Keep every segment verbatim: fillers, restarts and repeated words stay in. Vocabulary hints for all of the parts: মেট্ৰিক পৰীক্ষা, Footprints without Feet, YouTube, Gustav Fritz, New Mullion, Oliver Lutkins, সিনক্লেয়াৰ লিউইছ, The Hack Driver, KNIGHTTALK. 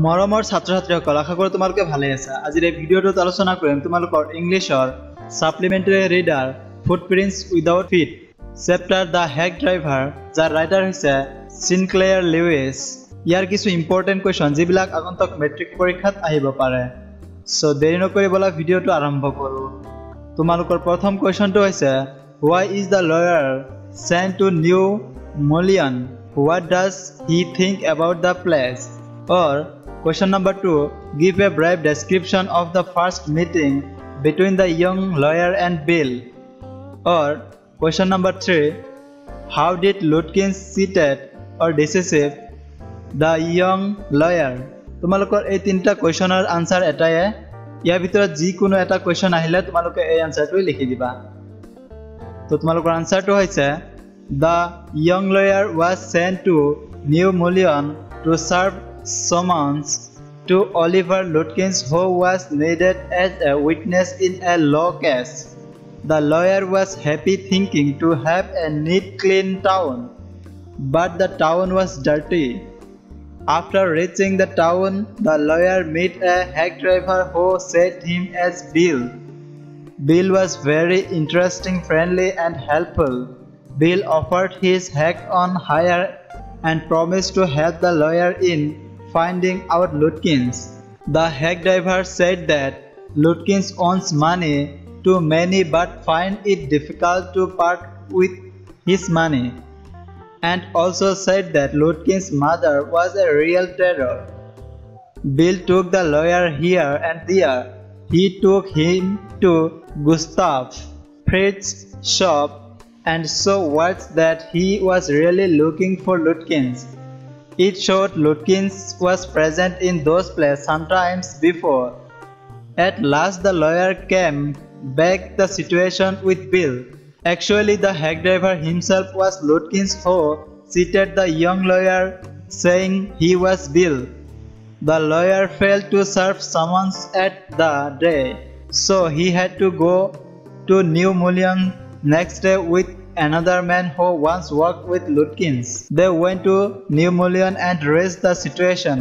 মৰমৰ ছাত্রছাত্ৰীসকল, আশা কৰোঁ তোমালোকে ভালে আছা। আজিৰ এই ভিডিঅ'টোত আলোচনা কৰিম তোমালোকৰ ইংলিছৰ supplementary reader footprints without feet chapter the hack driver, যাৰ ৰাইটাৰ হৈছে সিনক্লেয়াৰ লিউইছ। ইয়াৰ কিছু ইম্পৰ্টেণ্ট কুৱেশ্যন যিবিলাক আগন্তুক মেট্ৰিক পৰীক্ষাত আহিব পাৰে। সো দেৰি নকৰি বলা ভিডিঅ'টো আৰম্ভ কৰোঁ। তোমালোকৰ প্ৰথম কুৱেশ্যনটো হৈছে why is the lawyer sent to New Mullion? What does he think about the place? Or question number two, give a brief description of the first meeting between the young lawyer and Bill. Or question number three, how did Lutkins cheated or deceive the young lawyer? তোমালোকৰ এই তিনটা কোৱেশ্যনৰ answer এটাই। ইয়াৰ ভিতৰত যিকোনো এটা question আহিলে তোমালোকে এই আনসারটো লিখি দিবা। তো তোমালোকৰ আনসারটো হৈছে the young lawyer was sent to New Mullion to serve summons to Oliver Lutkins, who was needed as a witness in a law case. The lawyer was happy thinking to have a neat, clean town, but the town was dirty. After reaching the town, the lawyer met a hack driver who set him as Bill. Bill was very interesting, friendly, and helpful. Bill offered his hack on hire and promised to help the lawyer in finding out Lutkins. The hack driver said that Lutkins owns money, too many, but find it difficult to part with his money, and also said that Lutkins' mother was a real terror. Bill took the lawyer here and there. He took him to Gustav Fritz's shop and saw that he was really looking for Lutkins. It showed Lutkins was present in those places sometimes before. At last the lawyer came back the situation with Bill. Actually the hack driver himself was Lutkins, who cheated the young lawyer, saying he was Bill. The lawyer failed to serve summons at the day, so he had to go to New Mullion next day with another man who once worked with Lutkins. They went to New Mullion and raised the situation.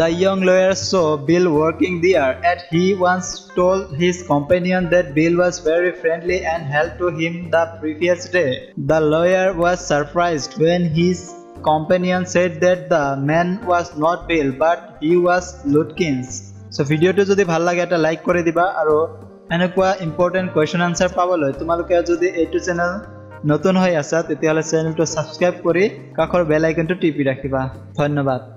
The young lawyer saw Bill working there, and he once told his companion that Bill was very friendly and helped to him the previous day. The lawyer was surprised when his companion said that the man was not Bill, but he was Lutkins. So video to jodi bhal lage eta like kore diba, aro enekwa important question answer paboloi tumaloke jodi etu channel নতুন হয়ে আসা তেতিয়াহ'লে চেনেলটো subscribe কৰি কাষৰ bell আইকনটো টিপি ৰাখিবা। ধন্যবাদ।